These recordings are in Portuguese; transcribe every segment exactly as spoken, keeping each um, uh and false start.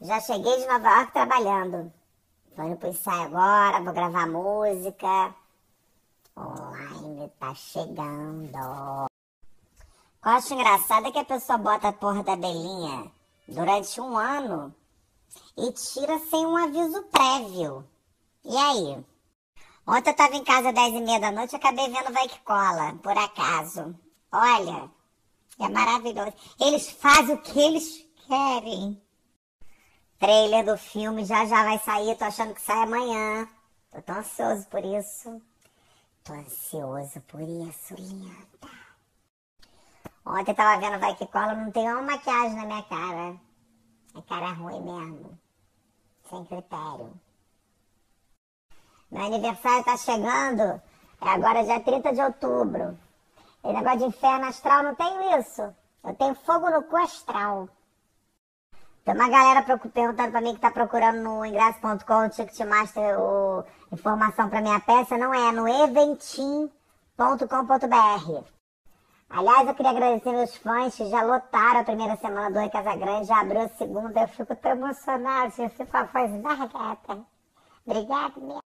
Já cheguei de Nova York trabalhando. Tô indo pro ensaio agora, vou gravar música. Online tá chegando. Eu acho engraçado é que a pessoa bota a porra da abelhinha durante um ano e tira sem um aviso prévio. E aí? Ontem eu tava em casa às dez e meia da noite e acabei vendo Vai Que Cola, por acaso. Olha, é maravilhoso. Eles fazem o que eles querem. Trailer do filme já já vai sair, tô achando que sai amanhã. Tô tão ansioso por isso. Tô ansioso por isso, linda. Ontem eu tava vendo Vai Que Cola, não tem uma maquiagem na minha cara. É cara ruim mesmo. Sem critério. Meu aniversário tá chegando, é agora dia trinta de outubro. Esse negócio de inferno astral, não tenho isso. Eu tenho fogo no cu astral. Tem uma galera perguntando pra mim que tá procurando no ingresso ponto com, no ticketmaster, o... informação pra minha peça. Não é, no eventim ponto com ponto br. Aliás, eu queria agradecer meus fãs que já lotaram a primeira semana do Oi Casa Grande, já abriu a segunda, eu fico tão emocionada, eu fico com a voz da gata. Obrigada, minha.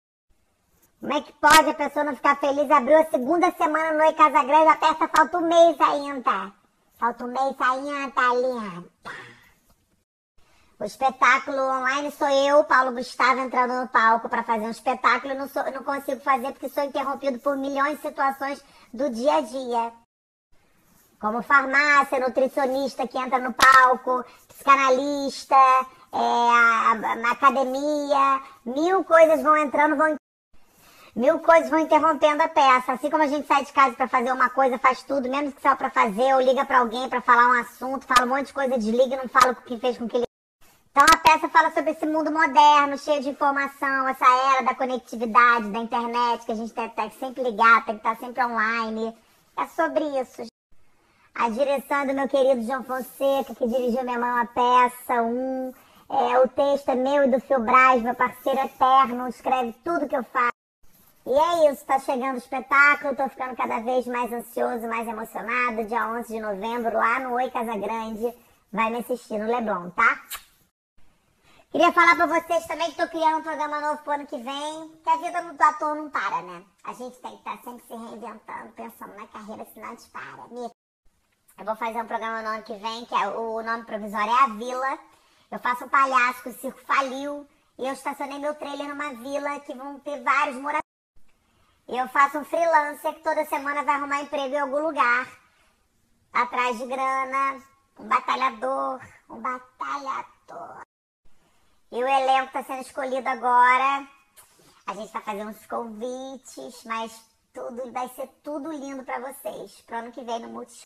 Como é que pode a pessoa não ficar feliz? Abriu a segunda semana no Oi Casa Grande, a peça falta um mês ainda. Falta um mês ainda, linda. O espetáculo online sou eu, Paulo Gustavo, entrando no palco para fazer um espetáculo. Eu não, sou, eu não consigo fazer porque sou interrompido por milhões de situações do dia a dia. Como farmácia, nutricionista que entra no palco, psicanalista, é, a, a, a academia, mil coisas vão entrando, vão, mil coisas vão interrompendo a peça. Assim como a gente sai de casa para fazer uma coisa, faz tudo, menos que só para fazer, ou liga para alguém para falar um assunto, fala um monte de coisa, desliga e não fala o que fez com que ele... Então a peça fala sobre esse mundo moderno, cheio de informação, essa era da conectividade, da internet, que a gente tem, tem que sempre ligar, tem que estar sempre online. É sobre isso, gente. A direção do meu querido João Fonseca, que dirigiu minha mão a peça, um, é, o texto é meu e do Fio Braz, meu parceiro eterno, escreve tudo que eu faço. E é isso, tá chegando o espetáculo, tô ficando cada vez mais ansioso, mais emocionado. Dia onze de novembro, lá no Oi Casa Grande, vai me assistir no Leblon, tá? Queria falar pra vocês também que tô criando um programa novo pro ano que vem, que a vida do ator não para, né? A gente tem que estar sempre se reinventando, pensando na carreira, senão dispara. Me... Eu vou fazer um programa no ano que vem, que é, o nome provisório é a Vila. Eu faço um palhaço, que o circo faliu, e eu estacionei meu trailer numa vila que vão ter vários moradores. E eu faço um freelancer que toda semana vai arrumar emprego em algum lugar, atrás de grana, um batalhador, um batalhador. E o elenco tá sendo escolhido agora. A gente tá fazendo uns convites, mas tudo vai ser tudo lindo pra vocês, pro ano que vem no Multishow.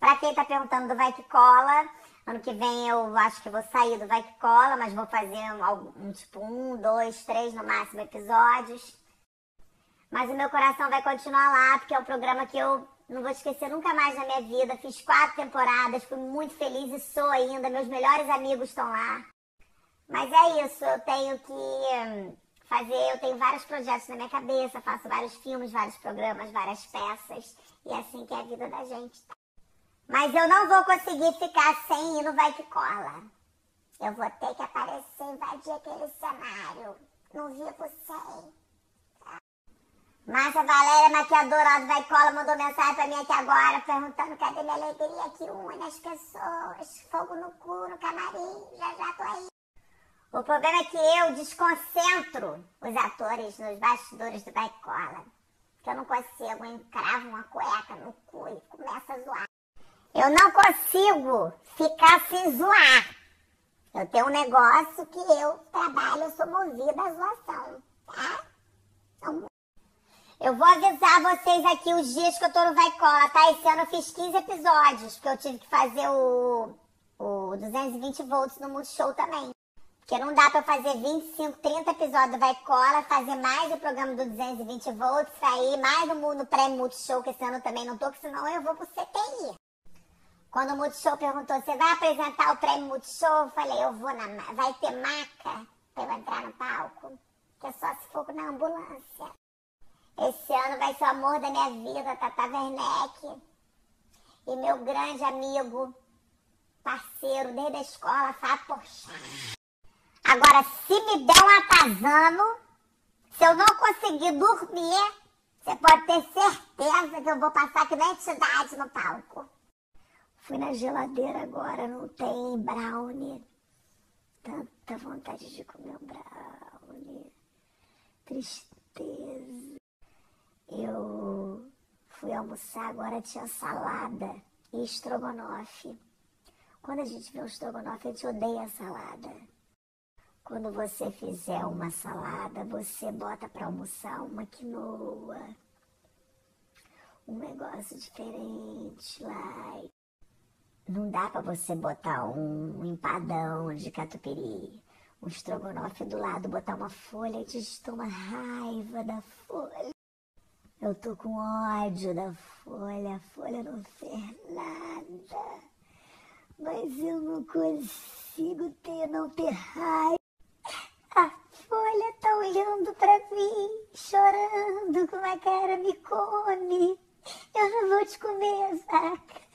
Pra quem tá perguntando do Vai Que Cola, ano que vem eu acho que vou sair do Vai Que Cola, mas vou fazer um, um tipo um, dois, três no máximo episódios. Mas o meu coração vai continuar lá, porque é um programa que eu não vou esquecer nunca mais na minha vida. Fiz quatro temporadas, fui muito feliz e sou ainda, meus melhores amigos estão lá. Mas é isso, eu tenho que fazer, eu tenho vários projetos na minha cabeça, faço vários filmes, vários programas, várias peças, e é assim que é a vida da gente, tá? Mas eu não vou conseguir ficar sem ir no Vai Que Cola. Eu vou ter que aparecer, invadir aquele cenário. Não vivo sem. Márcia Valéria, maquiadora do Vai Que Cola, mandou mensagem pra mim aqui agora, perguntando cadê minha alegria que une as pessoas. Fogo no cu, no camarim, já já tô aí. O problema é que eu desconcentro os atores nos bastidores do Vai Que Cola. Que eu não consigo, eu encravo uma cueca no cu e começo a zoar. Eu não consigo ficar sem zoar. Eu tenho um negócio que eu trabalho, eu sou movida à zoação, tá? Então, eu vou avisar vocês aqui os dias que eu tô no Vai Que Cola, tá? Esse ano eu fiz quinze episódios, porque eu tive que fazer o, o duzentos e vinte volts no Multishow também. Porque não dá pra eu fazer vinte e cinco, trinta episódios do Vai Que Cola, fazer mais o programa do duzentos e vinte volts, sair mais no, no Prêmio Multishow, que esse ano eu também não tô, que senão eu vou pro C T I. Quando o Multishow perguntou, você vai apresentar o Prêmio Multishow? Eu falei, eu vou na... vai ter maca pra eu entrar no palco? Que é só se for na ambulância. Esse ano vai ser o amor da minha vida, Tata Werneck. E meu grande amigo, parceiro desde a escola, sabe, poxa. Agora, se me der um atazano, se eu não conseguir dormir, você pode ter certeza que eu vou passar que nem entidade no palco. Fui na geladeira agora, não tem brownie. Tanta vontade de comer um brownie. Tristeza. Eu fui almoçar, agora tinha salada e estrogonofe. Quando a gente vê um estrogonofe, a gente odeia a salada. Quando você fizer uma salada, você bota para almoçar uma quinoa. Um negócio diferente, like. Não dá para você botar um empadão de catupiry, um estrogonofe do lado, botar uma folha, a gente toma raiva da folha. Eu tô com ódio da folha, a folha não fez nada. Mas eu não consigo ter, não ter raiva. A folha tá olhando pra mim, chorando, com uma cara, me come. Eu não vou te comer, saca?